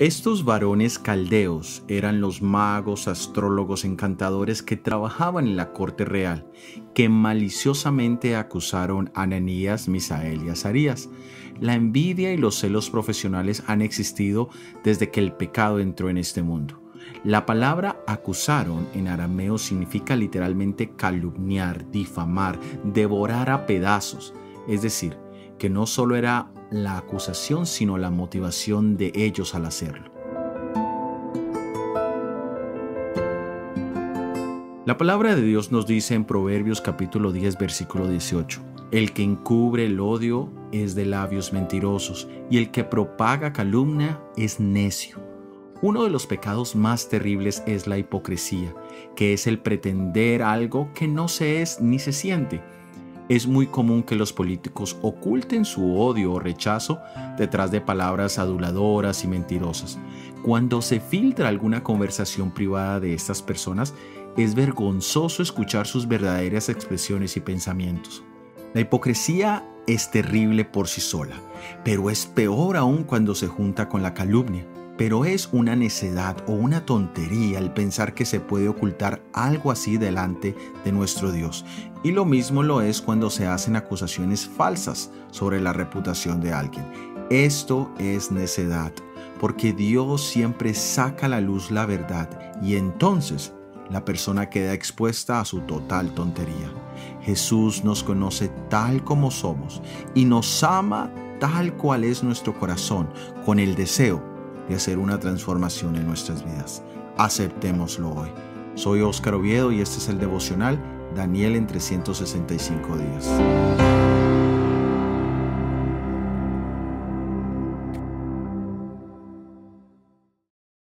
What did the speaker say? Estos varones caldeos eran los magos, astrólogos, encantadores que trabajaban en la corte real, que maliciosamente acusaron a Ananías, Misael y Azarías. La envidia y los celos profesionales han existido desde que el pecado entró en este mundo. La palabra acusaron en arameo significa literalmente calumniar, difamar, devorar a pedazos. Es decir, que no solo era la acusación, sino la motivación de ellos al hacerlo. La palabra de Dios nos dice en Proverbios capítulo 10, versículo 18, el que encubre el odio es de labios mentirosos, y el que propaga calumnia es necio. Uno de los pecados más terribles es la hipocresía, que es el pretender algo que no se es ni se siente. Es muy común que los políticos oculten su odio o rechazo detrás de palabras aduladoras y mentirosas. Cuando se filtra alguna conversación privada de estas personas, es vergonzoso escuchar sus verdaderas expresiones y pensamientos. La hipocresía es terrible por sí sola, pero es peor aún cuando se junta con la calumnia. Pero es una necedad o una tontería el pensar que se puede ocultar algo así delante de nuestro Dios. Y lo mismo lo es cuando se hacen acusaciones falsas sobre la reputación de alguien. Esto es necedad, porque Dios siempre saca a la luz la verdad y entonces la persona queda expuesta a su total tontería. Jesús nos conoce tal como somos y nos ama tal cual es nuestro corazón, con el deseo de hacer una transformación en nuestras vidas. Aceptémoslo hoy. Soy Óscar Oviedo y este es el devocional Daniel en 365 días.